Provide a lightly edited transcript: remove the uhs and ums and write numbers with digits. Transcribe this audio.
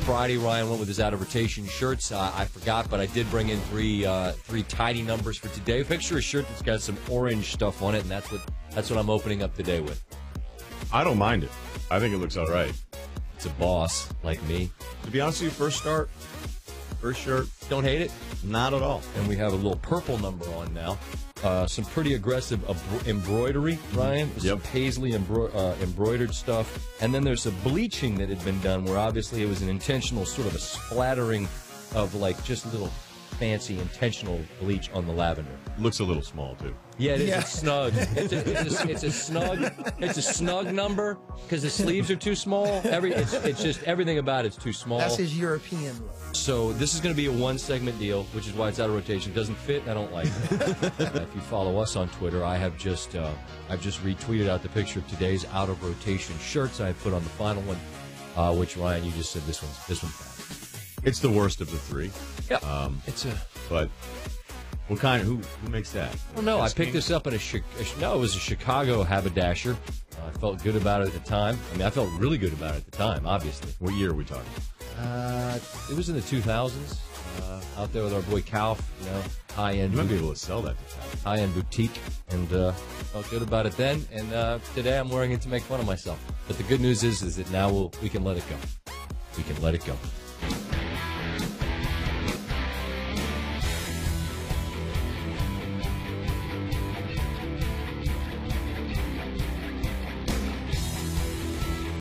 Friday, Ryan went with his out-of-rotation shirts. I forgot, but I did bring in three tidy numbers for today. Picture a shirt that's got some orange stuff on it, and that's what I'm opening up today with. I don't mind it. I think it looks all right. It's a boss like me. To be honest with you, first shirt, don't hate it. Not at all. And we have a little purple number on now. Some pretty aggressive embroidery, Ryan. Yep. Some paisley embroidered stuff. And then there's some bleaching that had been done where obviously it was an intentional sort of a splattering of like just little fancy intentional bleach on the lavender. Looks a little small, too. Yeah, it is. Yeah. It's snug. It's a snug number because the sleeves are too small. It's just everything about it's too small. That's his European look. So this is going to be a one-segment deal, which is why it's out of rotation. It doesn't fit. I don't like it. If you follow us on Twitter, I've just retweeted out the picture of today's out-of-rotation shirts. I put on the final one, which, Ryan, you just said this one's bad. It's the worst of the three. Yeah, but what kind? Who makes that? Well, no, I picked this up in no, it was a Chicago haberdasher. I felt good about it at the time. I mean, I felt really good about it at the time. Obviously. What year are we talking? It was in the 2000s. Out there with our boy Calf, high end. You might be able to sell that to Calf. High end boutique, and felt good about it then. And today I'm wearing it to make fun of myself. But the good news is that now we can let it go. We can let it go.